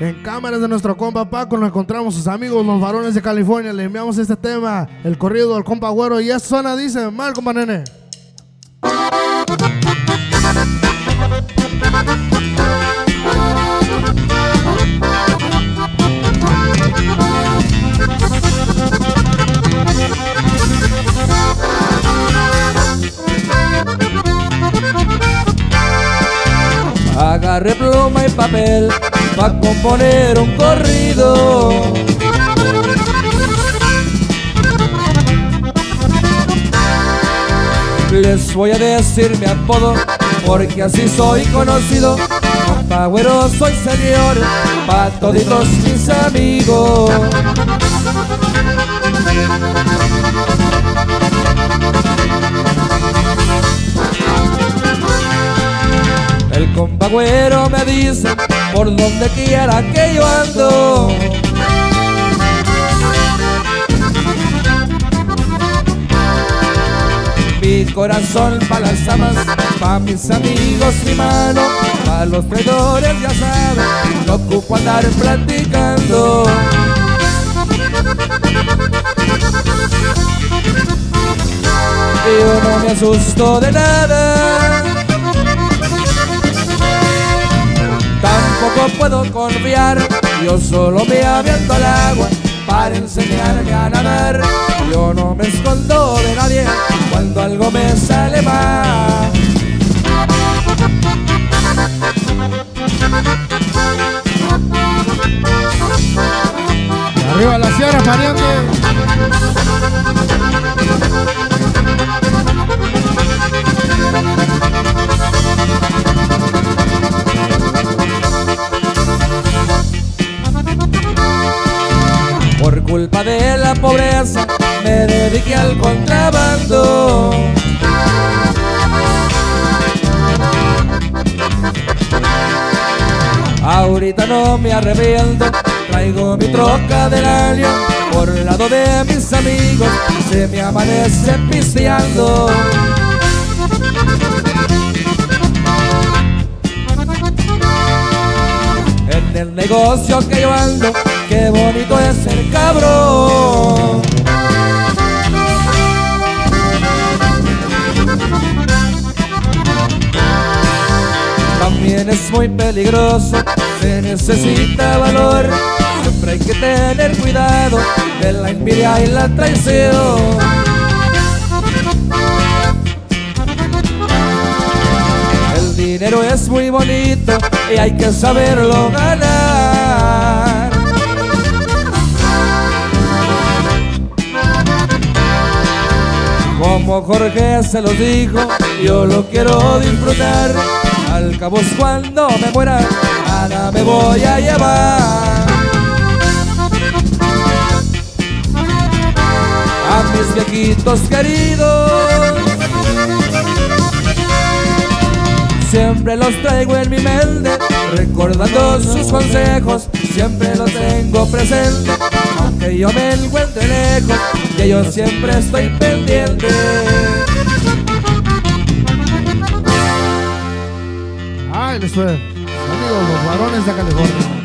En cámaras de nuestro compa Paco nos encontramos sus amigos Los Varones de California. Le enviamos este tema, el corrido del compa Güero. Y eso suena, dice, mal, compa nene. Agarré pluma y papel pa' componer un corrido. Les voy a decir mi apodo porque así soy conocido. Compa Güero soy señor pa' toditos mis amigos. El compa Güero me dice por donde quiera que yo ando. Mi corazón pa' las amas, pa' mis amigos mi mano, pa' los traidores ya saben, no ocupo andar platicando. Yo no me asusto de nada, tampoco puedo confiar, yo solo me aviento al agua para enseñarme a nadar. Yo no me escondo de nadie cuando algo me sale mal. Arriba la sierra, pariente. Por culpa de la pobreza me dediqué al contrabando. Ahorita no me arrepiento, traigo mi troca del año. Por el lado de mis amigos se me amanece pisteando. En el negocio que yo ando, qué bonito es el cabrón. También es muy peligroso, se necesita valor. Siempre hay que tener cuidado de la envidia y la traición. El dinero es muy bonito y hay que saberlo ganar. Como Jorge se lo dijo, yo lo quiero disfrutar. Al cabo es cuando me muera, nada me voy a llevar. A mis viejitos queridos siempre los traigo en mi mente, recordando sus consejos, siempre los tengo presente. Aunque yo me encuentre lejos, que yo siempre estoy pendiente. Ahí les fue, amigos Los Varones de California.